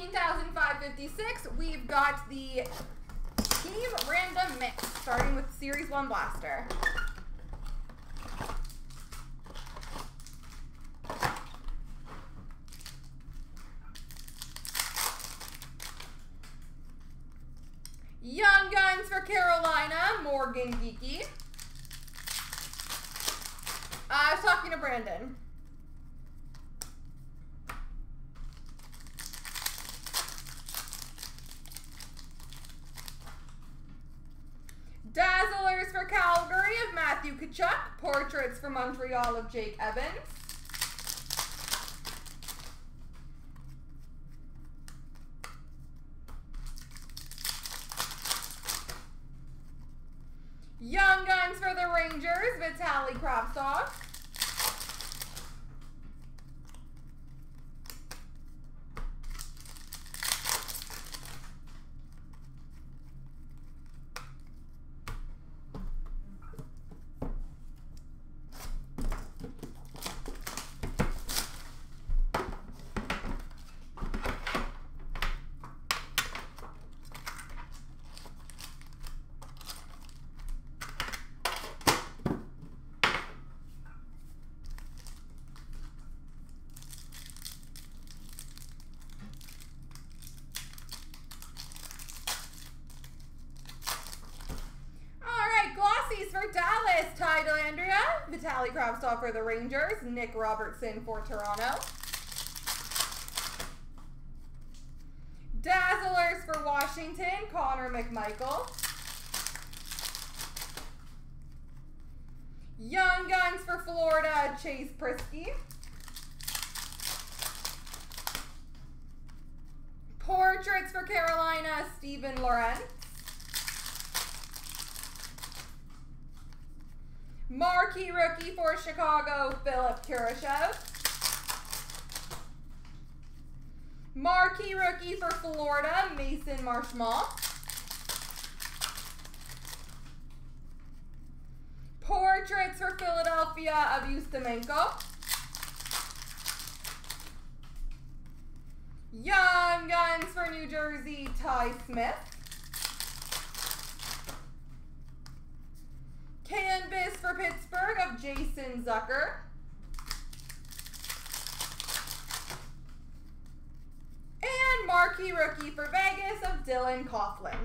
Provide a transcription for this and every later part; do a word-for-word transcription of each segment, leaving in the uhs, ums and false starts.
fifteen thousand five hundred fifty-six, we've got the Team Random Mix, starting with Series one Blaster. Young Guns for Carolina, Morgan Geeky. I was talking to Brandon. Dazzlers for Calgary of Matthew Tkachuk. Portraits for Montreal of Jake Evans. Young Guns for the Rangers, Vitali Kravtsov. For Dallas, Ty D'Andrea, Vitali Kravtsov for the Rangers, Nick Robertson for Toronto. Dazzlers for Washington, Connor McMichael. Young Guns for Florida, Chase Prisky. Portraits for Carolina, Steven Lorenz. Marquee rookie for Chicago, Philip Kurashov. Marquee rookie for Florida, Mason Marshmallow. Portraits for Philadelphia, Avgustomenko. Young Guns for New Jersey, Ty Smith. Canvas for Pittsburgh of Jason Zucker. And Marquee Rookie for Vegas of Dylan Coughlin.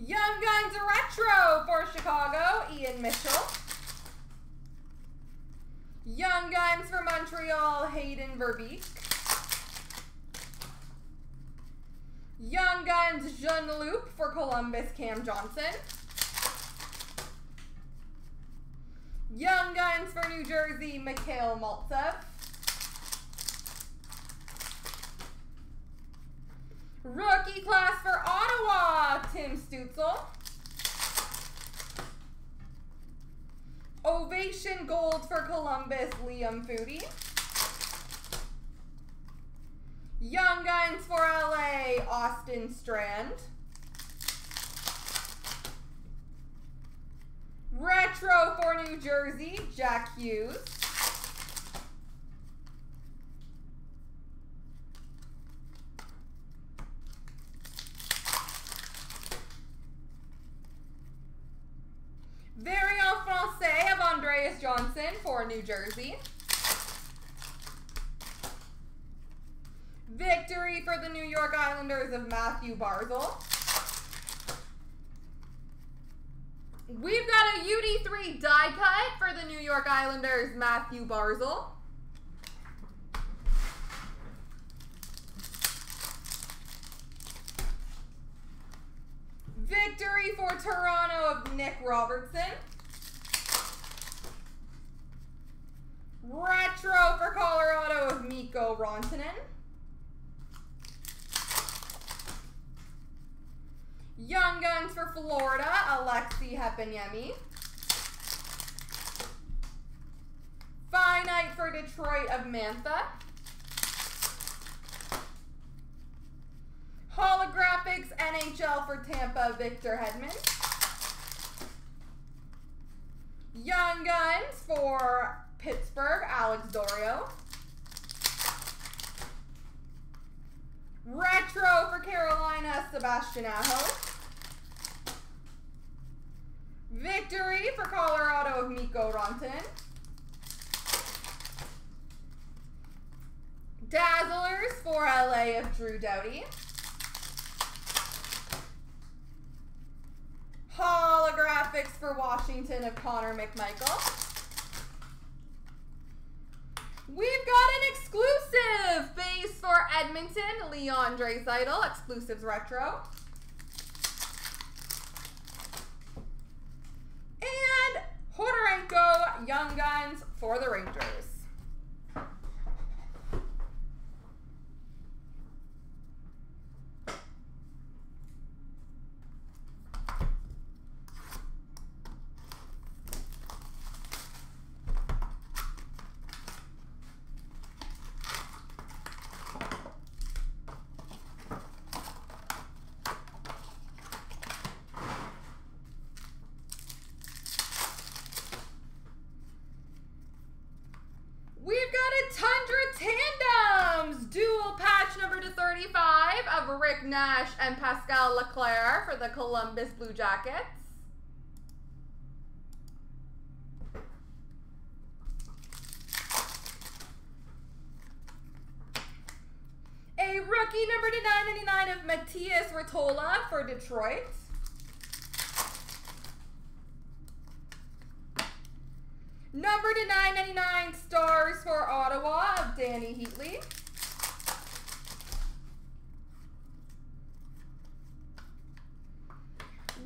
Young Guns Retro for Chicago, Ian Mitchell. Young Guns for Montreal, Hayden Verbeek. Young Guns Jean-Luc for Columbus, Cam Johnson. Young Guns for New Jersey, Mikhail Maltsev. Rookie class for Ottawa, Tim Stutzel. Ovation Gold for Columbus, Liam Foudy. Young Guns for L A, Austin Strand. Retro for New Jersey, Jack Hughes. Johnson for New Jersey. Victory for the New York Islanders of Matthew Barzal. We've got a U D three die cut for the New York Islanders, Matthew Barzal. thirty-three for Toronto of Nick Robertson. Retro for Colorado of Mikko Rantanen. Young Guns for Florida, Alexei Heponiemi. Finite for Detroit of Mantha. Holographics N H L for Tampa, Victor Hedman. Young Guns for Pittsburgh, Alex D'Orio. Retro for Carolina, Sebastian Aho. Victory for Colorado of Mikko Rantanen. Dazzlers for L A of Drew Doughty. Holographics for Washington of Connor McMichael. We've got an exclusive base for Edmonton, Leon Draisaitl, exclusives retro. And Hordorenko, Young Guns for the Rangers. Nash and Pascal Leclaire for the Columbus Blue Jackets. A rookie number to nine ninety-nine of Matias Raiola for Detroit. Number to nine ninety-nine Stars for Ottawa of Danny Heatley.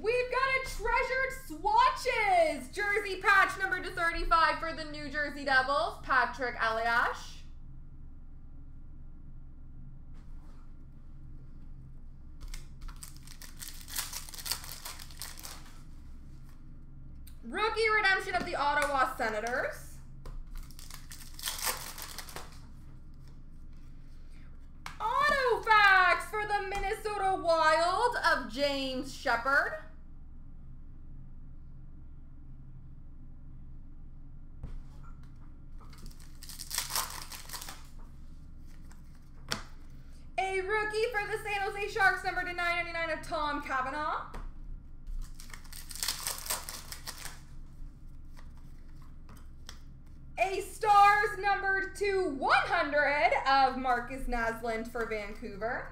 We've got a Treasured Swatches jersey patch number to thirty-five for the New Jersey Devils, Patrick Elias. Rookie redemption of the Ottawa Senators. Auto fax for the Minnesota Wild of James Sheppard. A rookie for the San Jose Sharks, number to nine ninety-nine of Tom Cavanaugh. A Stars number to one hundred of Marcus Naslund for Vancouver.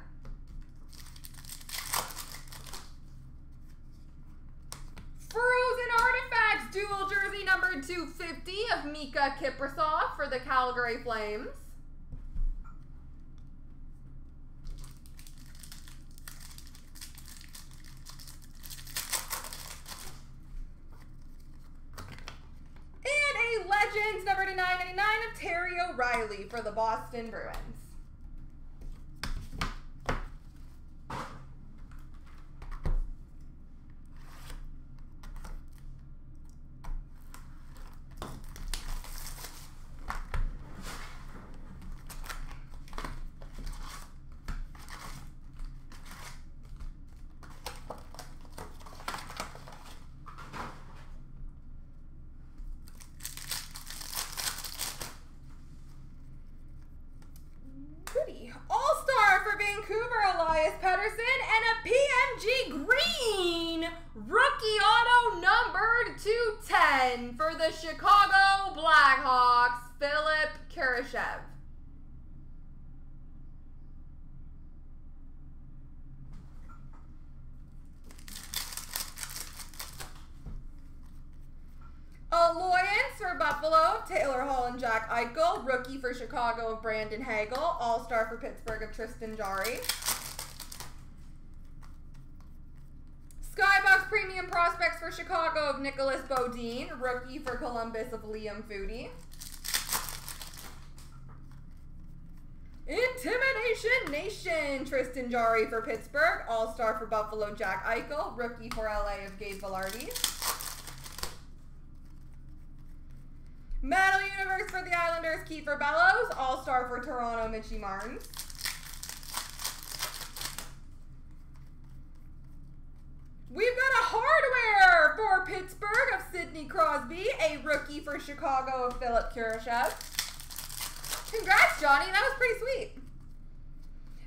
Frozen Artifacts dual jersey number two fifty of Mika Kiprasov for the Calgary Flames. Legends number to nine ninety-nine of Terry O'Reilly for the Boston Bruins. For the Chicago Blackhawks, Philip Kurashov. Alloyance for Buffalo, Taylor Hall and Jack Eichel. Rookie for Chicago of Brandon Hagel. All-Star for Pittsburgh of Tristan Jarry. Skybox Premium Prospects for Chicago of Nicholas Bodine. Rookie for Columbus of Liam Foudy. Intimidation Nation, Tristan Jarry for Pittsburgh. All-Star for Buffalo, Jack Eichel. Rookie for L A of Gabe Velarde. Metal Universe for the Islanders, Kiefer Bellows. All-Star for Toronto, Mitchie Marnes. We've got a hardware for Pittsburgh of Sidney Crosby. A rookie for Chicago of Philip Kurashov. Congrats, Johnny. That was pretty sweet.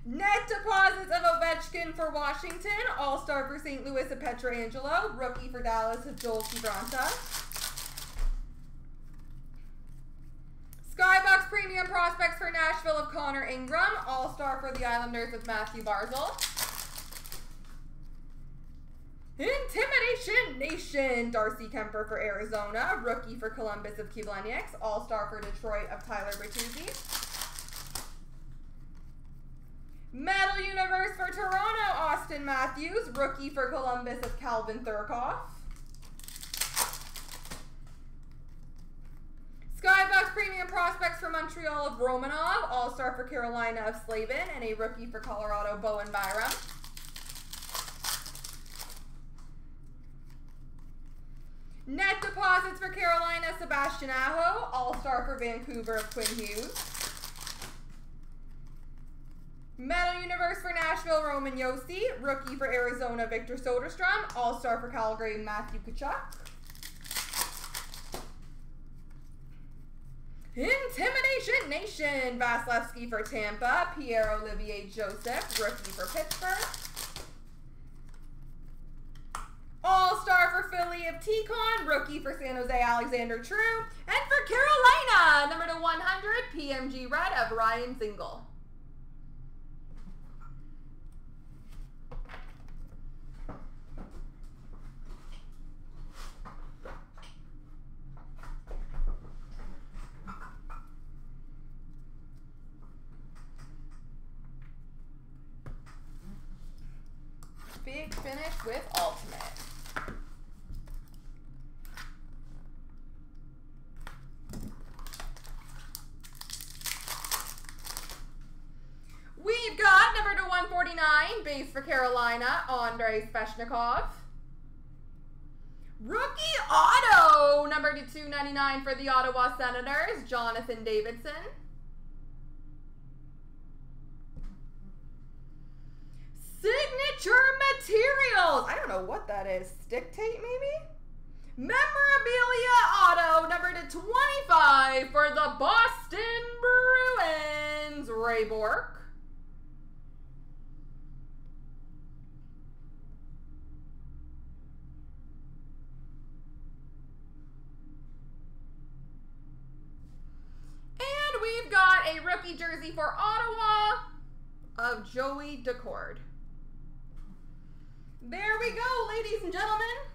Net deposits of Ovechkin for Washington. All-Star for Saint Louis of Pietrangelo. Rookie for Dallas of Joel Quebranta. Skybox Premium Prospects for Nashville of Connor Ingram. All-Star for the Islanders of Matthew Barzal. Intimidation Nation, Darcy Kemper for Arizona. Rookie for Columbus of Keblenyex. All-Star for Detroit of Tyler Bertuzzi. Metal Universe for Toronto, Austin Matthews. Rookie for Columbus of Calvin Thurkoff. Skybox Premium Prospects for Montreal of Romanov. All-Star for Carolina of Slavin. And a rookie for Colorado, Bowen Byram. Net deposits for Carolina, Sebastian Aho. All-Star for Vancouver of Quinn Hughes. Metal Universe for Nashville, Roman Josi. Rookie for Arizona, Victor Soderstrom. All-Star for Calgary, Matthew Tkachuk. Intimidation Nation, Vasilevsky for Tampa. Pierre-Olivier Joseph, rookie for Pittsburgh. All-Star for Philly of T-Con, rookie for San Jose, Alexander True, and for Carolina, number to one hundred, P M G Red of Ryan Single. Big finish with Ultimate. Base for Carolina, Andrei Sveshnikov. Rookie auto, number to two ninety-nine for the Ottawa Senators, Jonathan Davidson. Signature materials. I don't know what that is. Stick tape, maybe? Memorabilia auto, number to twenty-five for the Boston Bruins, Ray Bourque. We've got a rookie jersey for Ottawa of Joey Decord. There we go, ladies and gentlemen.